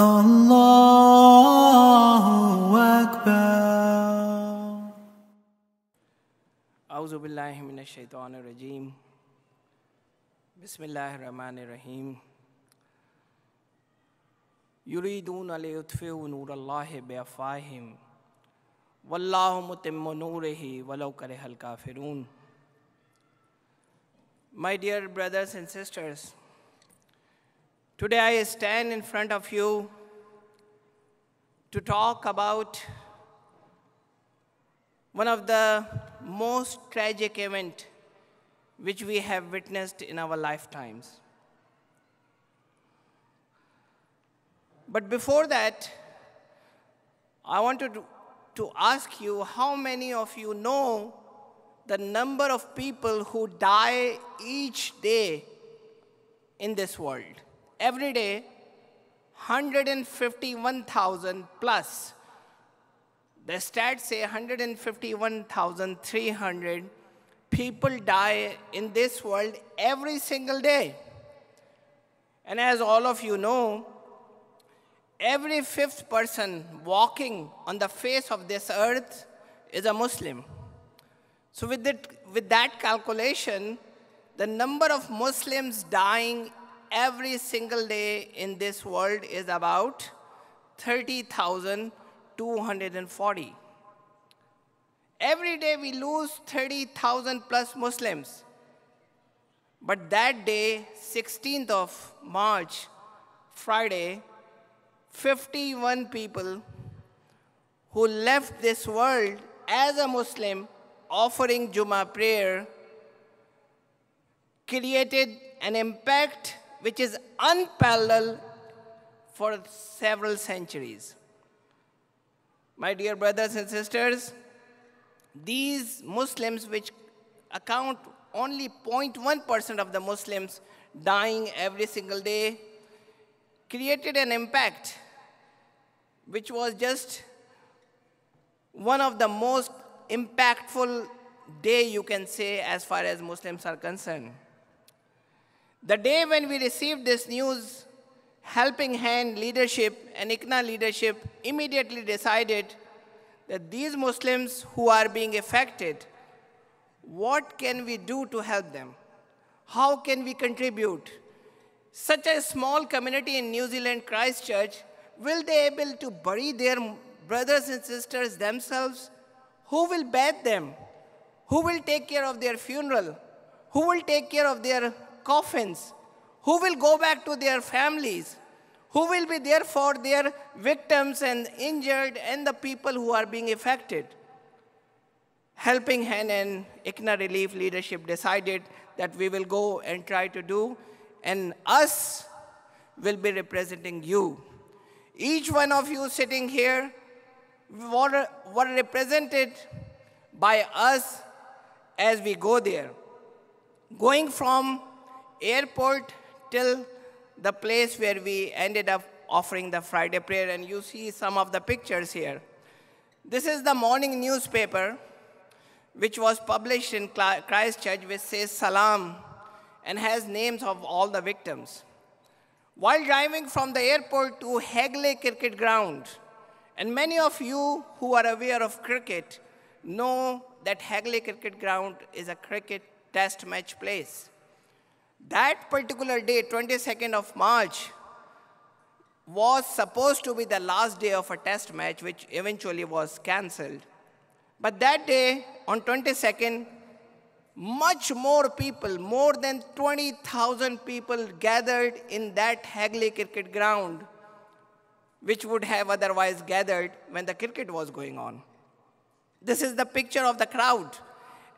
Allahu Akbar. A'udhu billahi minash shaitanir rajeem. Bismillahir Rahmanir Rahim. Yuriduna liyutfi'u nurallahi biafwahihim. Wallahu mutimmu nurihi walau karihal kafirun. My dear brothers and sisters, today I stand in front of you to talk about one of the most tragic events which we have witnessed in our lifetimes. But before that, I wanted to ask you, how many of you know the number of people who die each day in this world? Every day, 151,000 plus. The stats say 151,300 people die in this world every single day. And as all of you know, every fifth person walking on the face of this earth is a Muslim. So with that calculation, the number of Muslims dying every single day in this world is about 30,240. Every day we lose 30,000 plus Muslims. But that day, 16th of March, Friday, 51 people who left this world as a Muslim offering Jummah prayer created an impact which is unparalleled for several centuries. My dear brothers and sisters, these Muslims, which account only 0.1% of the Muslims dying every single day, created an impact which was just one of the most impactful day, you can say, as far as Muslims are concerned. The day when we received this news, Helping Hand leadership and ICNA leadership immediately decided that these Muslims who are being affected, what can we do to help them? How can we contribute? Such a small community in New Zealand, Christchurch, will they able to bury their brothers and sisters themselves? Who will bathe them? Who will take care of their funeral? Who will take care of their coffins? Who will go back to their families? Who will be there for their victims and injured and the people who are being affected? Helping Hand and ICNA Relief leadership decided that we will go and try to do, and us will be representing you. Each one of you sitting here were represented by us as we go there. Going from airport till the place where we ended up offering the Friday prayer, and you see some of the pictures here. This is the morning newspaper which was published in Christchurch, which says Salam and has names of all the victims. While driving from the airport to Hagley Cricket Ground, and many of you who are aware of cricket know that Hagley Cricket Ground is a cricket test match place. That particular day, 22nd of March, was supposed to be the last day of a test match, which eventually was cancelled. But that day, on 22nd, much more people, more than 20,000 people gathered in that Hagley Cricket Ground, which would have otherwise gathered when the cricket was going on. This is the picture of the crowd.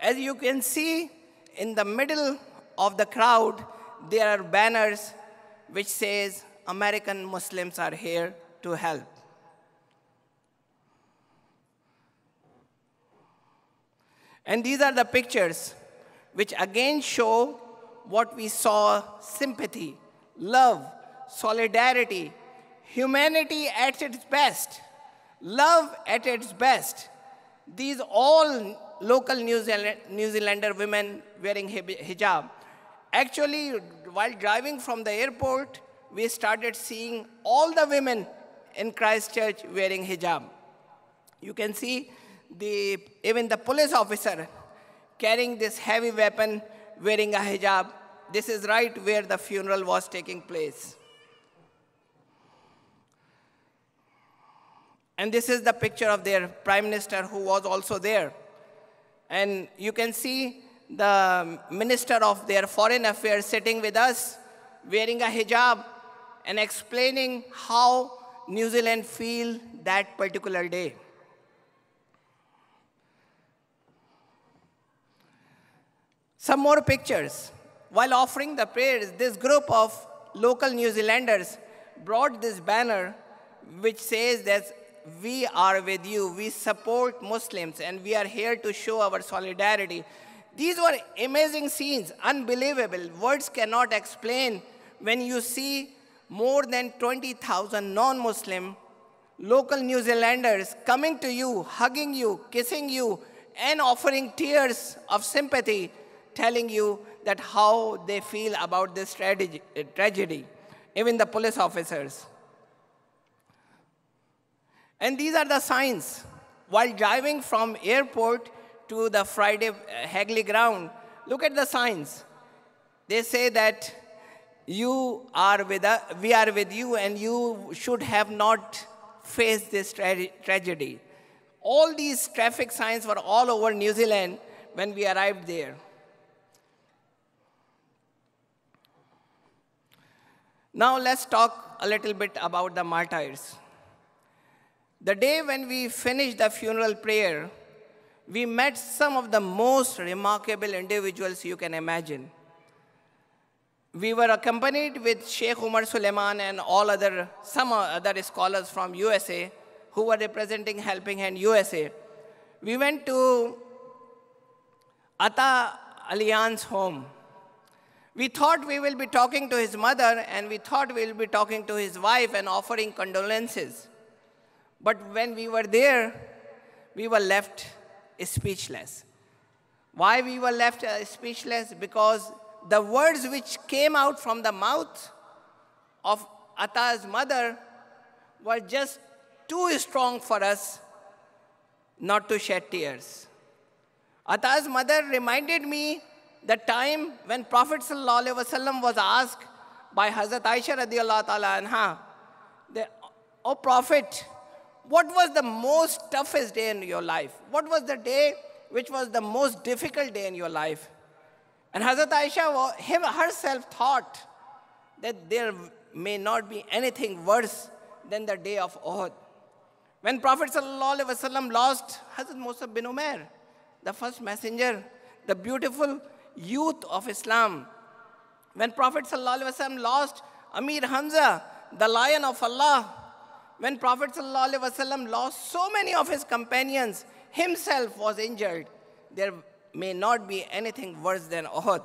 As you can see, in the middle of the crowd, there are banners which says, American Muslims are here to help. And these are the pictures which again show what we saw: sympathy, love, solidarity, humanity at its best, love at its best. These all local New Zealander women wearing hijab. Actually, while driving from the airport, we started seeing all the women in Christchurch wearing hijab. You can see even the police officer carrying this heavy weapon, wearing a hijab. This is right where the funeral was taking place. And this is the picture of their prime minister, who was also there. And you can see the minister of their foreign affairs sitting with us, wearing a hijab, and explaining how New Zealand feel that particular day. Some more pictures. While offering the prayers, this group of local New Zealanders brought this banner which says that we are with you, we support Muslims, and we are here to show our solidarity. These were amazing scenes, unbelievable. Words cannot explain when you see more than 20,000 non-Muslim local New Zealanders coming to you, hugging you, kissing you, and offering tears of sympathy, telling you that how they feel about this tragedy, even the police officers. And these are the signs. While driving from airport to the Hagley Ground, look at the signs. They say that you are with us, we are with you, and you should have not faced this tragedy. All these traffic signs were all over New Zealand when we arrived there. Now let's talk a little bit about the martyrs. The day when we finished the funeral prayer, we met some of the most remarkable individuals you can imagine. We were accompanied with Sheikh Omar Suleiman and some other scholars from USA who were representing Helping Hand USA. We went to Atta Elayyan's home. We thought we will be talking to his mother, and we thought we will be talking to his wife and offering condolences. But when we were there, we were left speechless. Why we were left speechless? Because the words which came out from the mouth of Atta's mother were just too strong for us not to shed tears. Atta's mother reminded me the time when Prophet ﷺ was asked by Hazrat Aisha radiallahu ta'ala anha, "O Prophet, what was the most toughest day in your life? What was the day which was the most difficult day in your life?" And Hazrat Aisha herself thought that there may not be anything worse than the day of Uhud. When Prophet ﷺ lost Hazrat Musab bin Umair, the first messenger, the beautiful youth of Islam. When Prophet ﷺ lost Amir Hamza, the lion of Allah. When Prophet ﷺ lost so many of his companions, himself was injured. There may not be anything worse than Uhud.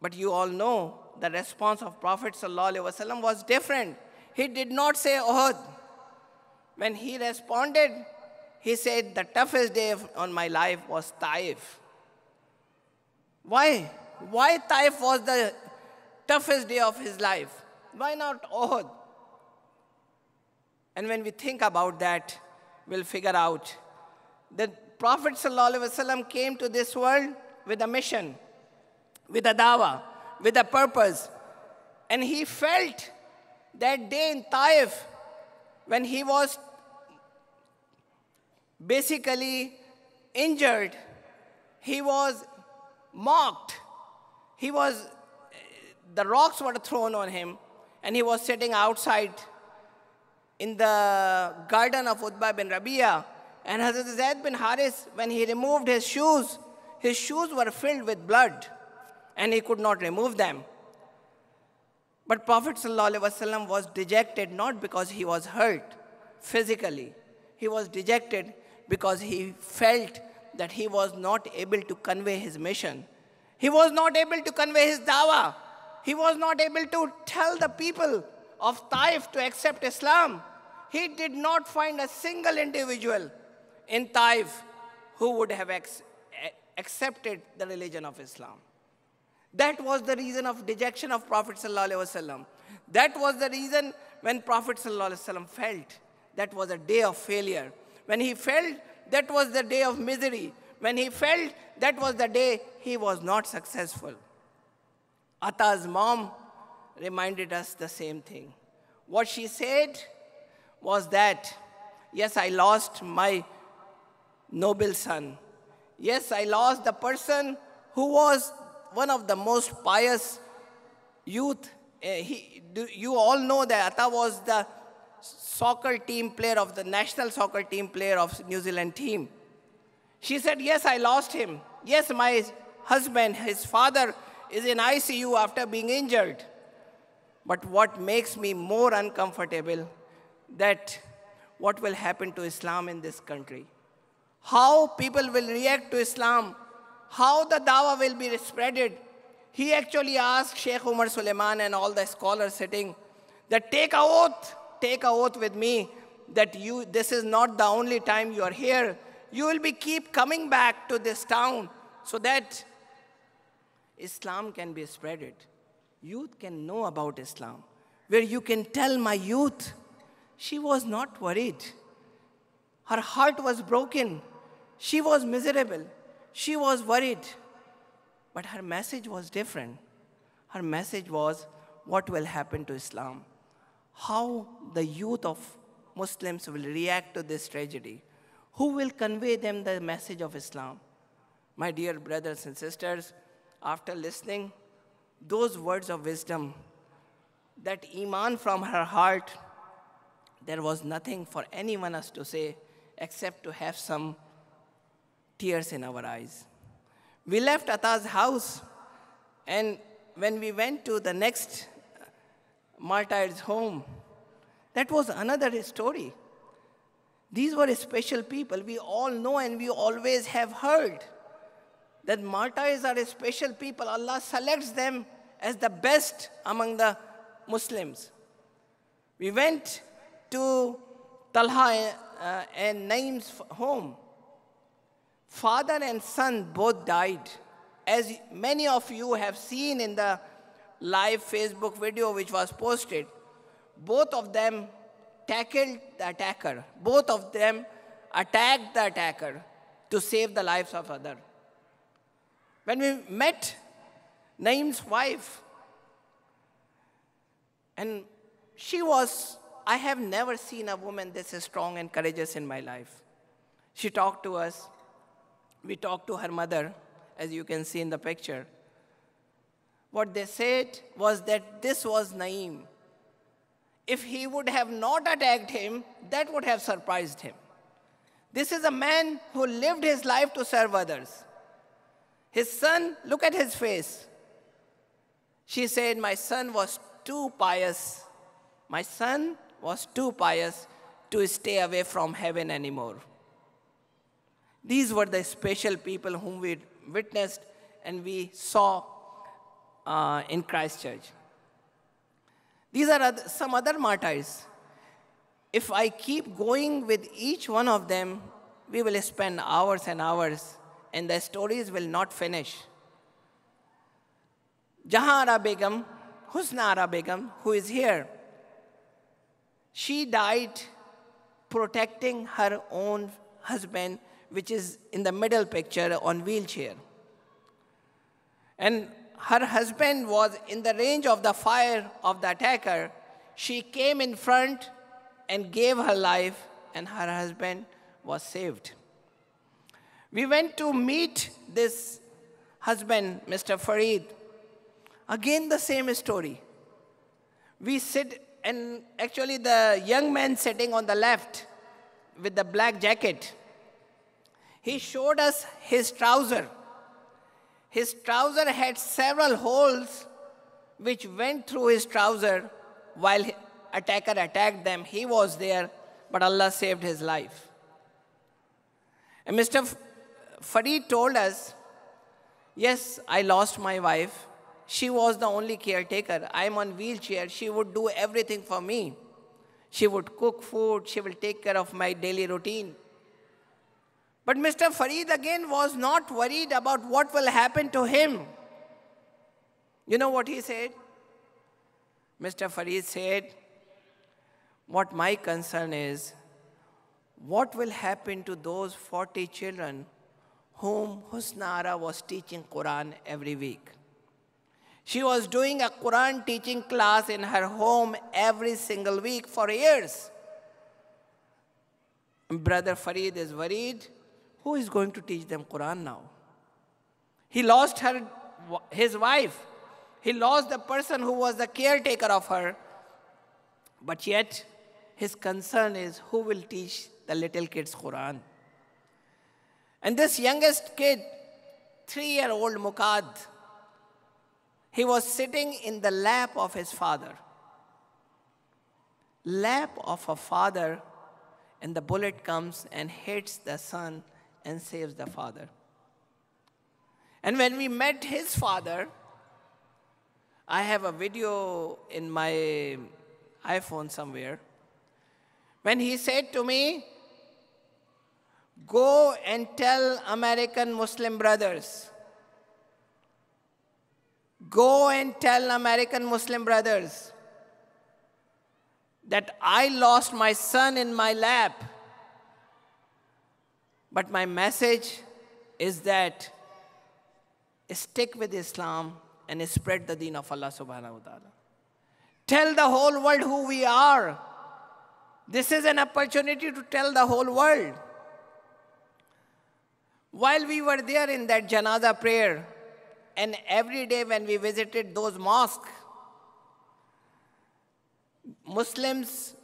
But you all know the response of Prophet ﷺ was different. He did not say Uhud. When he responded, he said, "The toughest day on my life was Taif." Why? Why Taif was the toughest day of his life? Why not Uhud? And when we think about that, we'll figure out that Prophet ﷺ came to this world with a mission, with a dawah, with a purpose. And he felt that day in Taif, when he was basically injured, he was mocked. The rocks were thrown on him, and he was sitting outside in the garden of Utbah bin Rabi'ah. And Hazrat Zayd bin Harris, when he removed his shoes were filled with blood, and he could not remove them. But Prophet ﷺ was dejected not because he was hurt physically. He was dejected because he felt that he was not able to convey his mission. He was not able to convey his dawah. He was not able to tell the people of Taif to accept Islam. He did not find a single individual in Taif who would have accepted the religion of Islam. That was the reason of dejection of Prophet ﷺ. That was the reason when Prophet ﷺ felt that was a day of failure. When he felt, that was the day of misery. When he felt, that was the day he was not successful. Atta's mom reminded us the same thing. What she said was that, yes, I lost my noble son. Yes, I lost the person who was one of the most pious youth. You all know that Atta was the soccer team player of the national soccer team player of New Zealand team. She said, yes, I lost him. Yes, my husband, his father, is in ICU after being injured. But what makes me more uncomfortable, that what will happen to Islam in this country? How people will react to Islam? How the dawah will be spreaded? He actually asked Sheikh Omar Suleiman and all the scholars sitting that take an oath with me that you, this is not the only time you are here. You will be keep coming back to this town so that Islam can be spreaded. Youth can know about Islam, where you can tell my youth. She was not worried. Her heart was broken. She was miserable. She was worried. But her message was different. Her message was what will happen to Islam, how the youth of Muslims will react to this tragedy, who will convey them the message of Islam. My dear brothers and sisters, after listening those words of wisdom, that iman from her heart, there was nothing for anyone else to say except to have some tears in our eyes. We left Atta's house, and when we went to the next martyr's home, that was another story. These were special people. We all know and we always have heard that martyrs are special people. Allah selects them as the best among the Muslims. We went to Talha and Naim's home. Father and son both died. As many of you have seen in the live Facebook video which was posted, both of them tackled the attacker. Both of them attacked the attacker to save the lives of others. When we met Naim's wife, and she was, I have never seen a woman this strong and courageous in my life. She talked to us. We talked to her mother, as you can see in the picture. What they said was that this was Naim. If he would have not attacked him, that would have surprised him. This is a man who lived his life to serve others. His son, look at his face. She said, my son was too pious. My son was too pious to stay away from heaven anymore. These were the special people whom we witnessed and we saw in Christchurch. These are some other martyrs. If I keep going with each one of them, we will spend hours and hours, and the stories will not finish. Jahan Ara Begum, Husna Ara Begum, who is here, she died protecting her own husband, which is in the middle picture on wheelchair. And her husband was in the range of the fire of the attacker. She came in front and gave her life, and her husband was saved. We went to meet this husband, Mr. Farid. Again, the same story. We sit, and actually the young man sitting on the left with the black jacket, he showed us his trouser. His trouser had several holes which went through his trouser while the attacker attacked them. He was there, but Allah saved his life. And Mr. Farid told us, yes, I lost my wife. She was the only caretaker. I'm on wheelchair. She would do everything for me. She would cook food. She will take care of my daily routine. But Mr. Farid again was not worried about what will happen to him. You know what he said? Mr. Farid said, what my concern is, what will happen to those 40 children whom Husna Ara was teaching Quran every week? She was doing a Quran teaching class in her home every single week for years. Brother Farid is worried, who is going to teach them Quran now? He lost his wife. He lost the person who was the caretaker of her. But yet, his concern is who will teach the little kids Quran. And this youngest kid, 3-year-old Muqadd, he was sitting in the lap of his father. Lap of a father, and the bullet comes and hits the son and saves the father. And when we met his father, I have a video in my iPhone somewhere, when he said to me, go and tell American Muslim brothers. Go and tell American Muslim brothers that I lost my son in my lap. But my message is that stick with Islam and spread the deen of Allah subhanahu wa ta'ala. Tell the whole world who we are. This is an opportunity to tell the whole world. While we were there in that janaza prayer, and every day when we visited those mosques, Muslims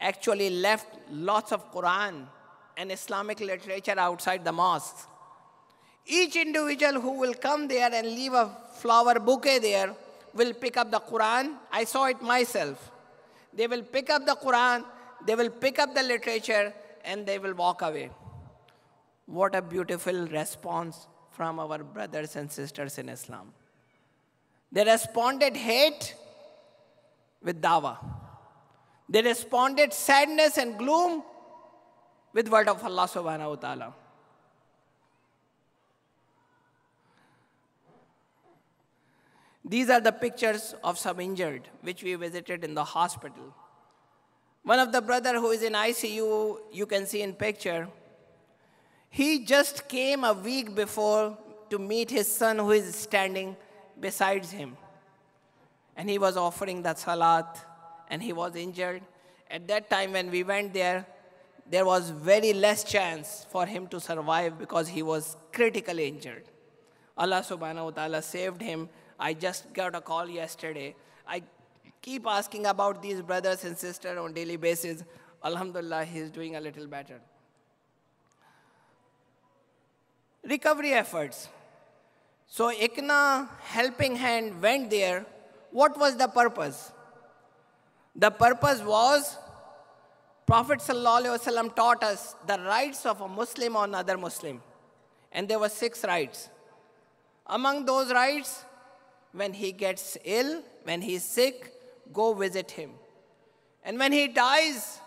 actually left lots of Quran and Islamic literature outside the mosques. Each individual who will come there and leave a flower bouquet there will pick up the Quran. I saw it myself. They will pick up the Quran, they will pick up the literature, and they will walk away. What a beautiful response from our brothers and sisters in Islam. They responded hate with dawah. They responded sadness and gloom with word of Allah subhanahu wa ta'ala. These are the pictures of some injured, which we visited in the hospital. One of the brother who is in ICU, you can see in picture, he just came a week before to meet his son who is standing beside him. And he was offering the salat, and he was injured. At that time when we went there, there was very less chance for him to survive because he was critically injured. Allah subhanahu wa ta'ala saved him. I just got a call yesterday. I keep asking about these brothers and sisters on a daily basis. Alhamdulillah, he's doing a little better. Recovery efforts. So ICNA Helping Hand went there. What was the purpose? The purpose was, Prophet ﷺ taught us the rights of a Muslim on another Muslim. And there were 6 rights. Among those rights, when he gets ill, when he's sick, go visit him. And when he dies,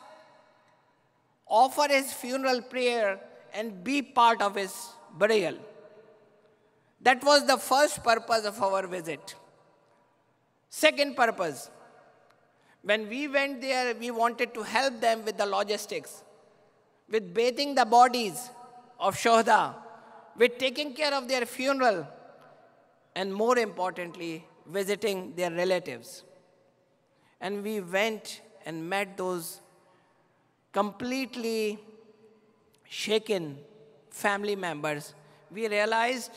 offer his funeral prayer and be part of his burial. That was the first purpose of our visit. Second purpose, when we went there, we wanted to help them with the logistics, with bathing the bodies of Shohada, with taking care of their funeral, and more importantly, visiting their relatives. And we went and met those completely shaken family members. We realized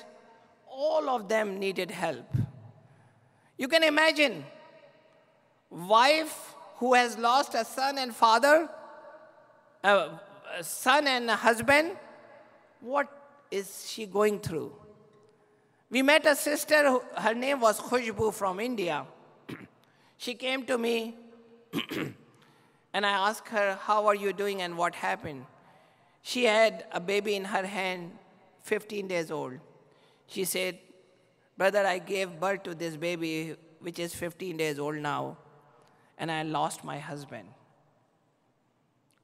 all of them needed help. You can imagine, wife who has lost a son and father, a son and a husband, what is she going through? We met a sister, her name was Khushbu from India. She came to me and I asked her, how are you doing and what happened? She had a baby in her hand, 15 days old. She said, brother, I gave birth to this baby, which is 15 days old now, and I lost my husband,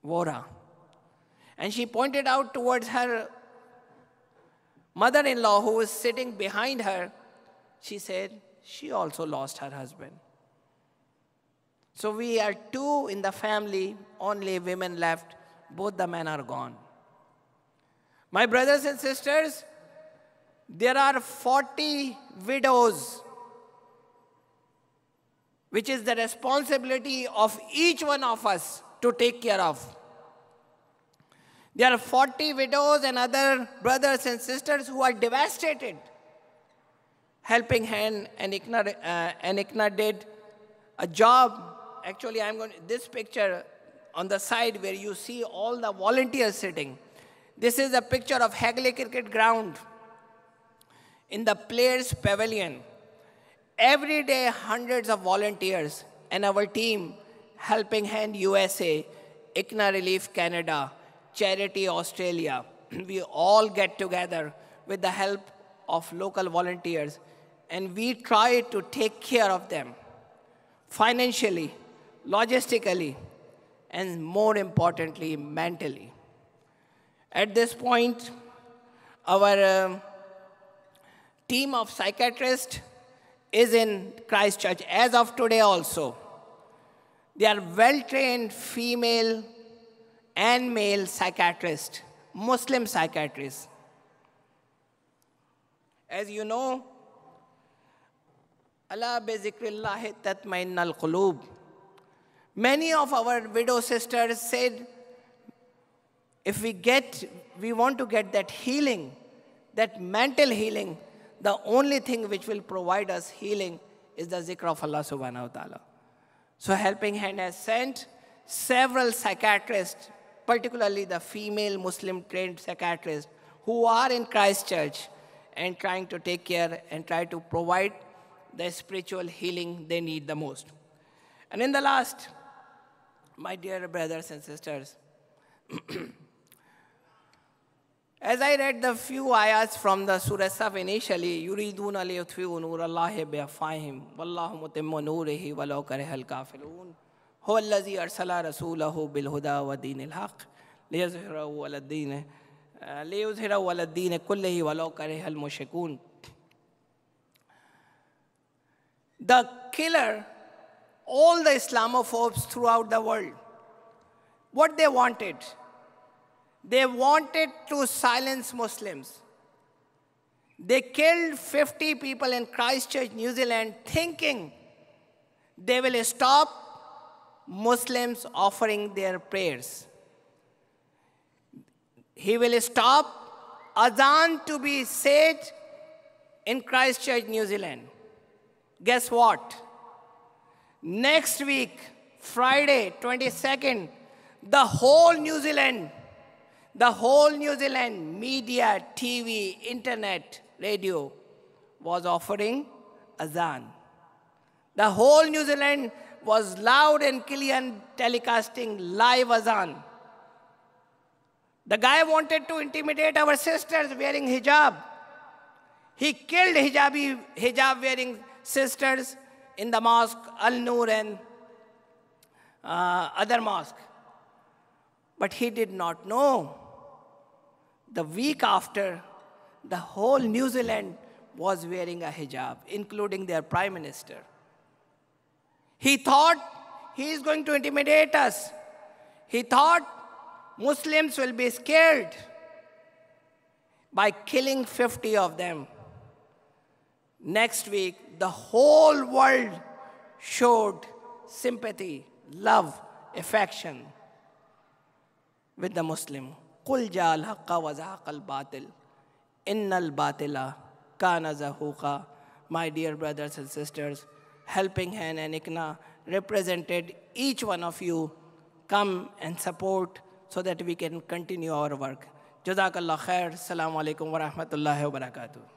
Wora. And she pointed out towards her mother-in-law who was sitting behind her. She said she also lost her husband. So we are two in the family, only women left. Both the men are gone. My brothers and sisters, there are 40 widows, which is the responsibility of each one of us to take care of. There are 40 widows and other brothers and sisters who are devastated. Helping Hand and ICNA did a job. Actually, this picture on the side where you see all the volunteers sitting. This is a picture of Hagley Cricket Ground in the Players' Pavilion. Every day, hundreds of volunteers and our team, Helping Hand USA, ICNA Relief Canada, Charity Australia, we all get together with the help of local volunteers and we try to take care of them financially, logistically, and more importantly, mentally. At this point, our team of psychiatrists is in Christchurch as of today also. They are well-trained female and male psychiatrists, Muslim psychiatrists. As you know, Allah bi zikrillahi tatma'innal qulub. Many of our widow sisters said, if we want to get that healing, that mental healing, the only thing which will provide us healing is the zikr of Allah subhanahu wa ta'ala. So Helping Hand has sent several psychiatrists, particularly the female Muslim trained psychiatrists who are in Christchurch and trying to take care and try to provide the spiritual healing they need the most. And in the last, my dear brothers and sisters, as I read the few ayahs from the Surah Saf initially, yuriduna liyutfi'u nurallahi biafwahihim wallahu mutimmu nurihi walaw karihal kafirun huwa allazi arsala rasulahu bil huda wa dinil haqq liyuzhirahu ala ad-din kullihi walaw karihal mushrikun. The killer, all the Islamophobes throughout the world, what they wanted, they wanted to silence Muslims. They killed 50 people in Christchurch, New Zealand, thinking they will stop Muslims offering their prayers. He will stop Adhan to be said in Christchurch, New Zealand. Guess what? Next week, Friday, 22nd, the whole New Zealand media, TV, internet, radio was offering Adhan. The whole New Zealand was loud and clear telecasting live Adhan. The guy wanted to intimidate our sisters wearing hijab. He killed hijab-wearing sisters in the mosque, Al-Noor and other mosque. But he did not know. The week after, the whole New Zealand was wearing a hijab, including their prime minister. He thought he is going to intimidate us. He thought Muslims will be scared by killing 50 of them. Next week, the whole world showed sympathy, love, affection with the Muslim. قُلْ جَاءَ الْحَقَّ وَزَهَقَ الْبَاطِلِ إِنَّ الْبَاطِلَ كَانَ زَهُوقًا. My dear brothers and sisters, Helping Hand and ICNA represented each one of you. Come and support so that we can continue our work. Jazakallah khair. Assalamu alaikum wa rahmatullahi wa barakatuh.